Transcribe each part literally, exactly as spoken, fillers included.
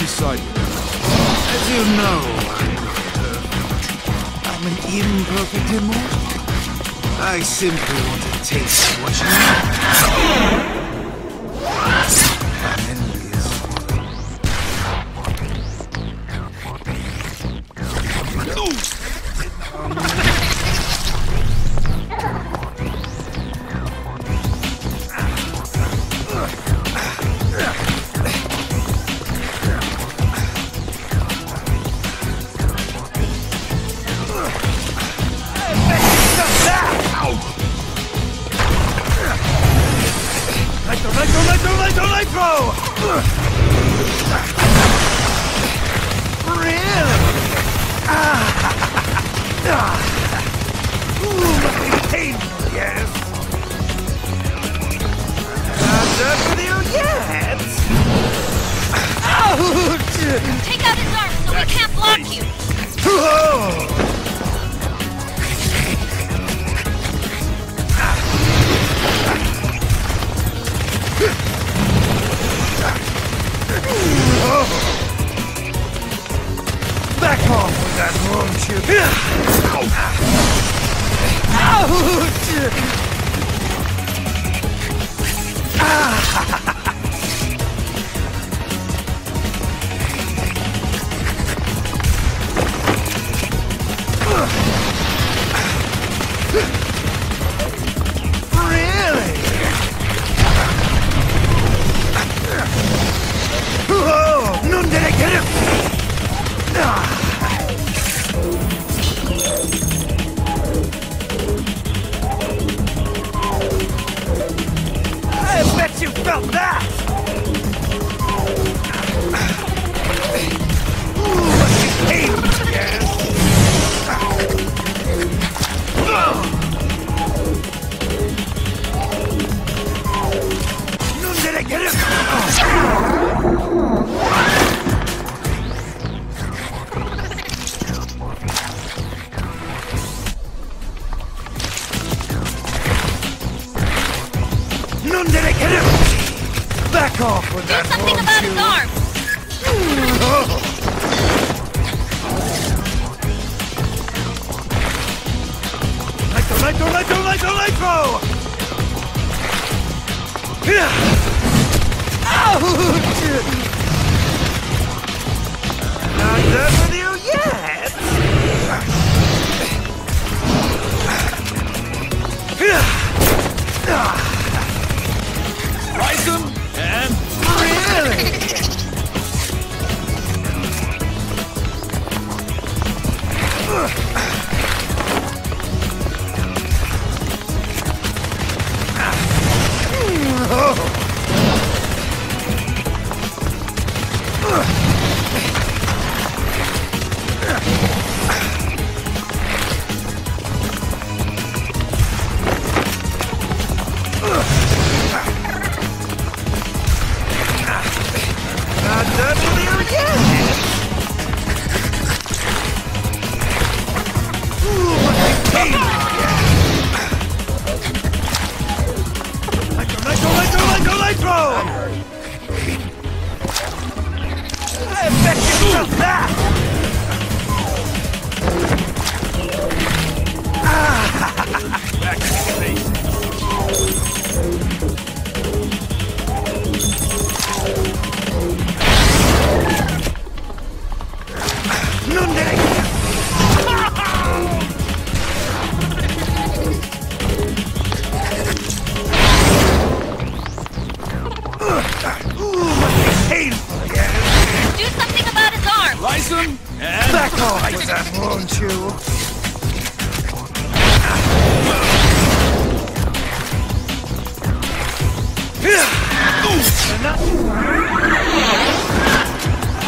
beside you. As you know, I'm imperfect. I'm an imperfect immortal. I simply want to taste what you need. I'm envious.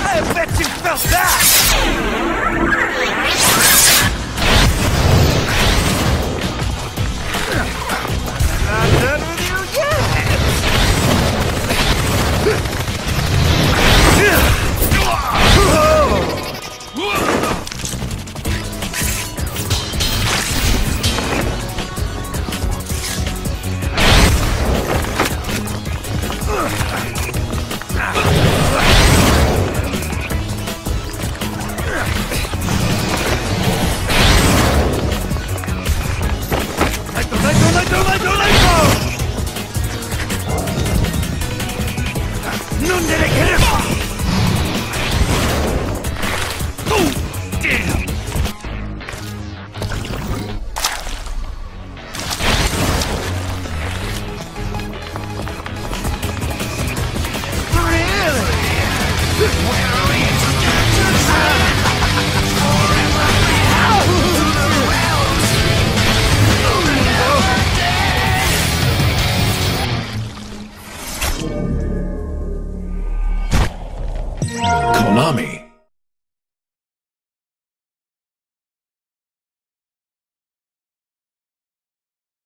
I bet you felt that!